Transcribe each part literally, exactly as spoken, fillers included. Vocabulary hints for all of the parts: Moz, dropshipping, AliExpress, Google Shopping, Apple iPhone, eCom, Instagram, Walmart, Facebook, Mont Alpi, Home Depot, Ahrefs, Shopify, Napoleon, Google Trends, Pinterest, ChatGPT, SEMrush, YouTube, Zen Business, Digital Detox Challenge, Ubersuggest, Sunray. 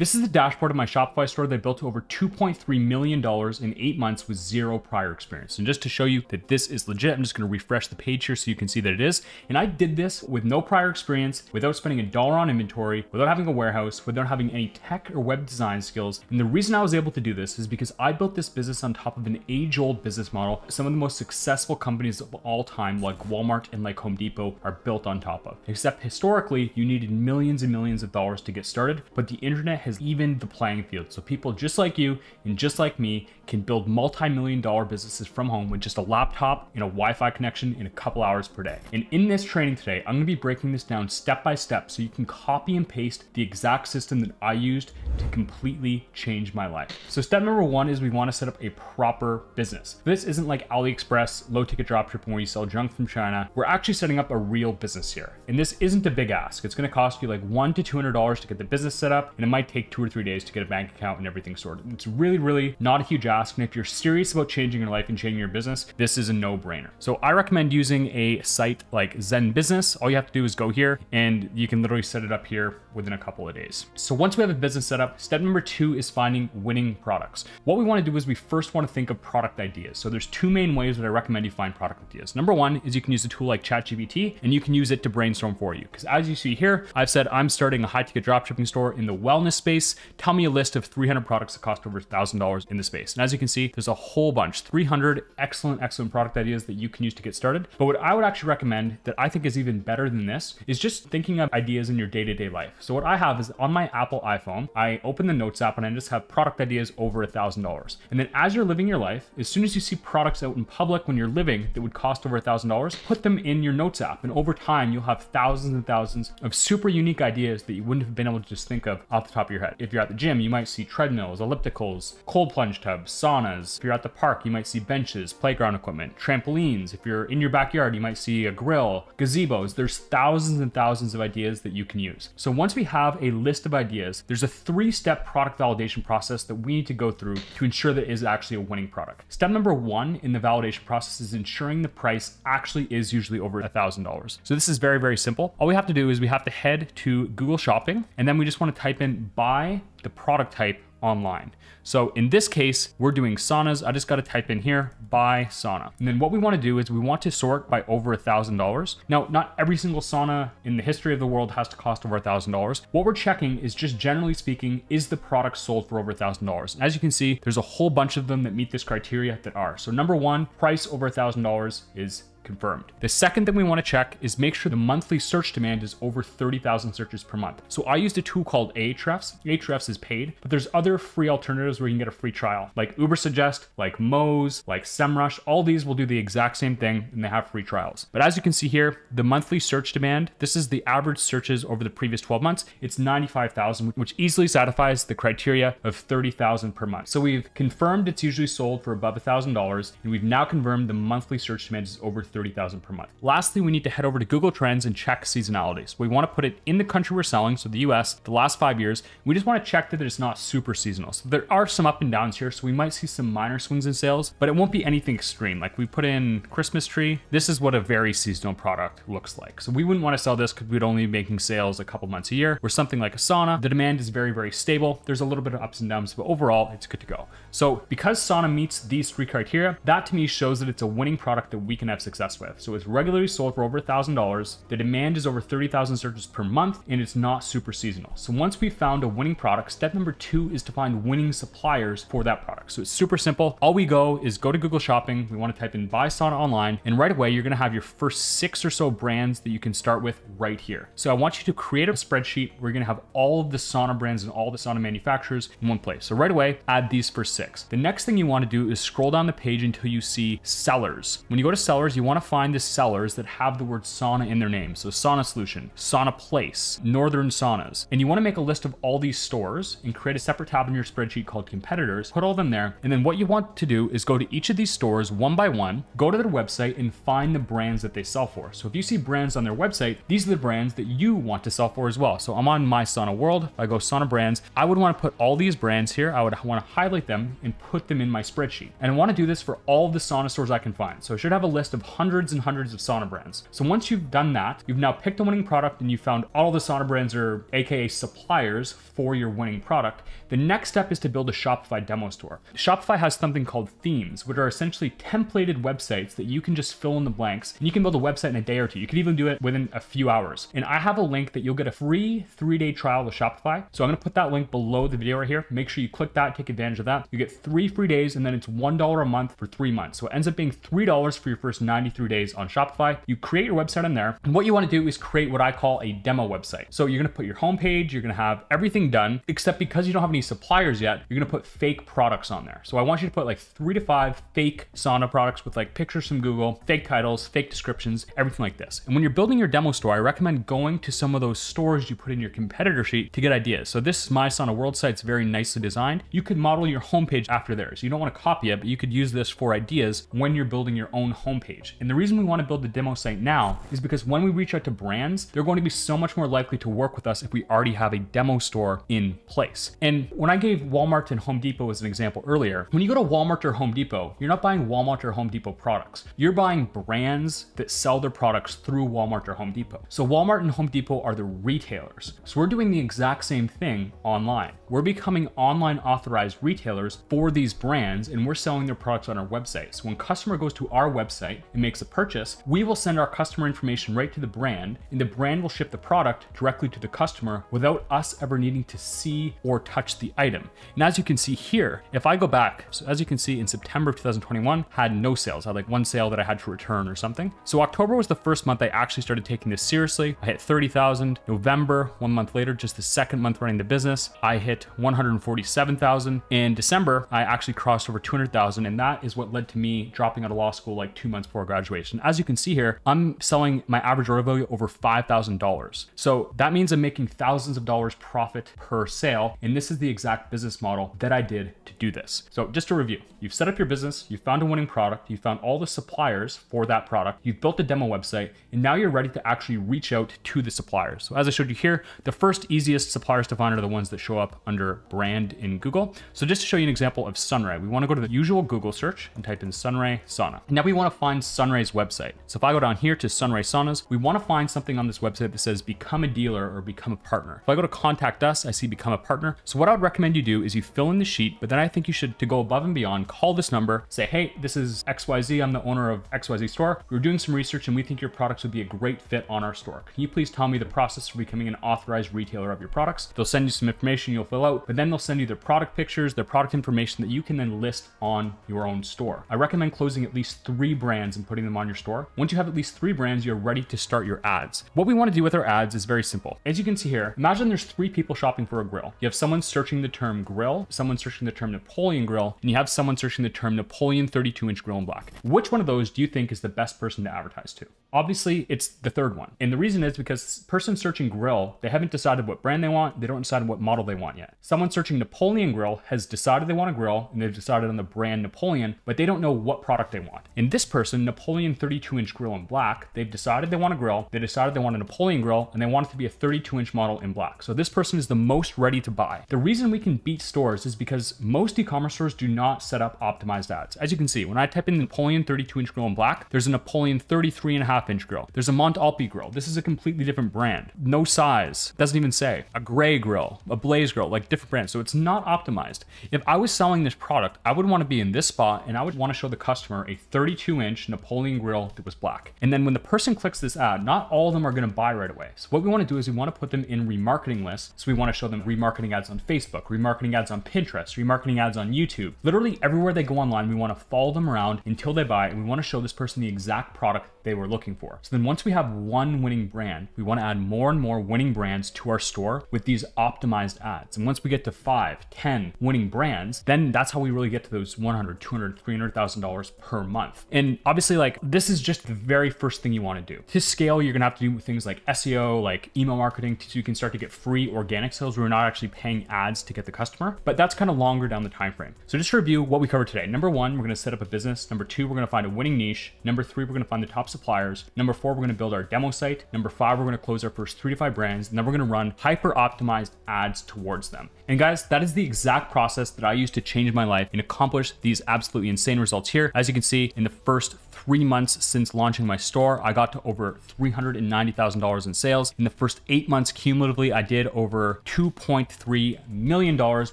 This is the dashboard of my Shopify store that I built to over two point three million dollars in eight months with zero prior experience. And just to show you that this is legit, I'm just gonna refresh the page here so you can see that it is. And I did this with no prior experience, without spending a dollar on inventory, without having a warehouse, without having any tech or web design skills. And the reason I was able to do this is because I built this business on top of an age-old business model. Some of the most successful companies of all time, like Walmart and like Home Depot, are built on top of. Except historically, you needed millions and millions of dollars to get started, but the internet has has evened the playing field. So people just like you and just like me can build multi-million dollar businesses from home with just a laptop and a Wi-Fi connection in a couple hours per day. And in this training today, I'm gonna be breaking this down step by step so you can copy and paste the exact system that I used to completely change my life. So step number one is we wanna set up a proper business. This isn't like AliExpress, low ticket dropshipping where you sell junk from China. We're actually setting up a real business here. And this isn't a big ask. It's gonna cost you like one to two hundred dollars to get the business set up, and it might take two or three days to get a bank account and everything sorted. It's really, really not a huge ask. And if you're serious about changing your life and changing your business, this is a no-brainer. So I recommend using a site like Zen Business. All you have to do is go here and you can literally set it up here within a couple of days. So once we have a business set up, step number two is finding winning products. What we want to do is we first want to think of product ideas. So there's two main ways that I recommend you find product ideas. Number one is you can use a tool like ChatGPT and you can use it to brainstorm for you. Because as you see here, I've said I'm starting a high-ticket dropshipping store in the wellness space. Tell me a list of three hundred products that cost over one thousand dollars in the space. And as you can see, there's a whole bunch, three hundred excellent, excellent product ideas that you can use to get started. But what I would actually recommend that I think is even better than this is just thinking of ideas in your day-to-day life. So what I have is on my Apple iPhone, I open the Notes app and I just have product ideas over one thousand dollars. And then as you're living your life, as soon as you see products out in public when you're living that would cost over one thousand dollars, put them in your Notes app. And over time, you'll have thousands and thousands of super unique ideas that you wouldn't have been able to just think of off the top of your head. If you're at the gym, you might see treadmills, ellipticals, cold plunge tubs, saunas. If you're at the park, you might see benches, playground equipment, trampolines. If you're in your backyard, you might see a grill, gazebos. There's thousands and thousands of ideas that you can use. So once we have a list of ideas, there's a three-step product validation process that we need to go through to ensure that it is actually a winning product. Step number one in the validation process is ensuring the price actually is usually over one thousand dollars. So this is very, very simple. All we have to do is we have to head to Google Shopping, and then we just want to type in buy the product type online. So in this case, we're doing saunas. I just got to type in here, buy sauna. And then what we want to do is we want to sort by over a thousand dollars. Now, not every single sauna in the history of the world has to cost over a thousand dollars. What we're checking is just generally speaking, is the product sold for over a thousand dollars? As you can see, there's a whole bunch of them that meet this criteria that are. So number one, price over a thousand dollars is confirmed. The second thing we want to check is make sure the monthly search demand is over thirty thousand searches per month. So I used a tool called Ahrefs. Ahrefs is paid, but there's other free alternatives where you can get a free trial, like Ubersuggest, like Moz, like SEMrush. All these will do the exact same thing and they have free trials. But as you can see here, the monthly search demand, this is the average searches over the previous twelve months. It's ninety-five thousand, which easily satisfies the criteria of thirty thousand per month. So we've confirmed it's usually sold for above one thousand dollars, and we've now confirmed the monthly search demand is over thirty thousand per month. Lastly, we need to head over to Google Trends and check seasonality. So we want to put it in the country we're selling, so the U S, the last five years. We just want to check that it's not super seasonal. So there are some up and downs here, so we might see some minor swings in sales, but it won't be anything extreme. Like we put in Christmas tree. This is what a very seasonal product looks like. So we wouldn't want to sell this because we'd only be making sales a couple months a year. Or something like a sauna. The demand is very, very stable. There's a little bit of ups and downs, but overall, it's good to go. So because sauna meets these three criteria, that to me shows that it's a winning product that we can have success with. So it's regularly sold for over a thousand dollars. The demand is over thirty thousand searches per month, and it's not super seasonal. So once we've found a winning product, step number two is to find winning suppliers for that product. So it's super simple. All we go is go to Google Shopping. We want to type in buy sauna online, and right away, you're going to have your first six or so brands that you can start with right here. So I want you to create a spreadsheet where you're going to have all of the sauna brands and all the sauna manufacturers in one place. So right away, add these first six. The next thing you want to do is scroll down the page until you see sellers. When you go to sellers, you want to find the sellers that have the word sauna in their name. So Sauna Solution, Sauna Place, Northern Saunas. And you want to make a list of all these stores and create a separate tab in your spreadsheet called competitors, put all them there. And then what you want to do is go to each of these stores one by one, go to their website and find the brands that they sell for. So if you see brands on their website, these are the brands that you want to sell for as well. So I'm on My Sauna World. If I go sauna brands, I would want to put all these brands here. I would want to highlight them and put them in my spreadsheet. And I want to do this for all the sauna stores I can find. So I should have a list of hundreds and hundreds of sauna brands. So once you've done that, you've now picked a winning product and you found all the sauna brands are A K A suppliers for your winning product. The next step is to build a Shopify demo store. Shopify has something called themes, which are essentially templated websites that you can just fill in the blanks, and you can build a website in a day or two. You could even do it within a few hours. And I have a link that you'll get a free three-day trial with Shopify. So I'm gonna put that link below the video right here. Make sure you click that, take advantage of that. You get three free days, and then it's one dollar a month for three months. So it ends up being three dollars for your first ninety-three days on Shopify. You create your website on there, and what you wanna do is create what I call a demo website. So you're gonna put your homepage, you're gonna have everything done, except because you don't have any suppliers yet, you're gonna put fake products on there. So I want you to put like three to five fake sauna products with like pictures from Google, fake titles, fake descriptions, everything like this. And when you're building your demo store, I recommend going to some of those stores you put in your competitor sheet to get ideas. So this is My Sauna World site's very nicely designed. You could model your homepage after theirs. You don't wanna copy it, but you could use this for ideas when you're building your own homepage. And the reason we wanna build the demo site now is because when we reach out to brands, they're going to be so much more likely to work with us if we already have a demo store in place. And when I gave Walmart and Home Depot as an example earlier, when you go to Walmart or Home Depot, you're not buying Walmart or Home Depot products. You're buying brands that sell their products through Walmart or Home Depot. So Walmart and Home Depot are the retailers. So we're doing the exact same thing online. We're becoming online authorized retailers for these brands, and we're selling their products on our website. So when a customer goes to our website and makes a purchase, we will send our customer information right to the brand, and the brand will ship the product directly to the customer without us ever needing to see or touch the item. And as you can see here, if I go back, so as you can see in September of two thousand twenty-one, had no sales. I had like one sale that I had to return or something. So October was the first month I actually started taking this seriously. I hit thirty thousand. November, one month later, just the second month running the business, I hit one hundred forty-seven thousand. In December, I actually crossed over two hundred thousand, and that is what led to me dropping out of law school like two months before graduation. As you can see here, I'm selling my average order value over five thousand dollars. So that means I'm making thousands of dollars profit per sale, and this is the exact business model that I did to do this. So just to review, you've set up your business, you've found a winning product, you've found all the suppliers for that product, you've built a demo website, and now you're ready to actually reach out to the suppliers. So as I showed you here, the first easiest suppliers to find are the ones that show up under brand in Google. So just to show you an example of Sunray, we wanna go to the usual Google search and type in Sunray Sauna. Now we wanna find Sunray's website. So if I go down here to Sunray Saunas, we wanna find something on this website that says become a dealer or become a partner. If I go to contact us, I see become a partner. So what I would recommend you do is you fill in the sheet, but then I think you should, to go above and beyond, call this number, say, hey, this is X Y Z, I'm the owner of X Y Z store. We were doing some research and we think your products would be a great fit on our store. Can you please tell me the process for becoming an authorized retailer of your products? They'll send you some information you'll fill out, but then they'll send you their product pictures, their product information that you can then list on your own store. I recommend closing at least three brands and putting them on your store. Once you have at least three brands, you're ready to start your ads. What we want to do with our ads is very simple. As you can see here, imagine there's three people shopping for a grill. You have someone searching the term grill, someone searching the term Napoleon grill, and you have someone searching the term Napoleon thirty-two inch grill in black. Which one of those do you think is the best person to advertise to? Obviously, it's the third one. And the reason is because person searching grill, they haven't decided what brand they want. They don't decide what model they want yet. Someone searching Napoleon grill has decided they want a grill, and they've decided on the brand Napoleon, but they don't know what product they want. And this person, Napoleon thirty-two inch grill in black, they've decided they want a grill, they decided they want a Napoleon grill, and they want it to be a thirty-two inch model in black. So this person is the most ready to buy. The reason we can beat stores is because most e-commerce stores do not set up optimized ads. As you can see, when I type in Napoleon thirty-two inch grill in black, there's a Napoleon thirty-three and a half inch grill. There's a Mont Alpi grill. This is a completely different brand. No size, doesn't even say. A gray grill, a blaze grill, like different brands. So it's not optimized. If I was selling this product, I would want to be in this spot, and I would want to show the customer a thirty-two inch Napoleon grill that was black. And then when the person clicks this ad, not all of them are going to buy right away. So what we want to do is we want to put them in remarketing lists. So we want to show them remarketing ads on Facebook, remarketing ads on Pinterest, remarketing ads on YouTube. Literally everywhere they go online, we want to follow them around until they buy, and we want to show this person the exact product they were looking for. So then once we have one winning brand, we want to add more and more winning brands to our store with these optimized ads. And once we get to five, ten winning brands, then that's how we really get to those one hundred, two hundred, three hundred thousand dollars per month. And obviously, like, this is just the very first thing you want to do. To scale, you're going to have to do things like S E O, like email marketing, so you can start to get free organic sales where we're not actually paying ads to get the customer, but that's kind of longer down the time frame. So just to review what we covered today. Number one, we're going to set up a business. Number two, we're going to find a winning niche. Number three, we're going to find the top suppliers. customers. Number four, we're going to build our demo site. Number five, we're going to close our first three to five brands. And then we're going to run hyper optimized ads towards them. And guys, that is the exact process that I used to change my life and accomplish these absolutely insane results here. As you can see, in the first three months since launching my store, I got to over three hundred ninety thousand dollars in sales. In the first eight months cumulatively, I did over two point three million dollars,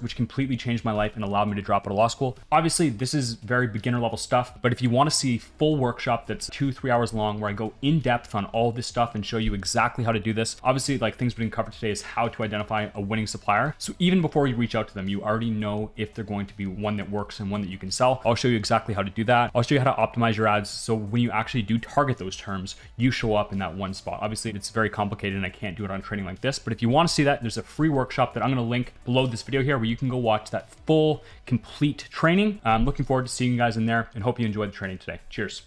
which completely changed my life and allowed me to drop out of law school. Obviously, this is very beginner level stuff, but if you want to see a full workshop that's two, three hours long where I go in depth on all this stuff and show you exactly how to do this, obviously like things we've been covered today is how to identify a winning supplier. So even before you reach out to them, you already know if they're going to be one that works and one that you can sell. I'll show you exactly how to do that. I'll show you how to optimize your ads so when you actually do target those terms, you show up in that one spot. Obviously, it's very complicated and I can't do it on training like this, but if you want to see that, there's a free workshop that I'm going to link below this video here where you can go watch that full, complete training. I'm looking forward to seeing you guys in there and hope you enjoyed the training today. Cheers.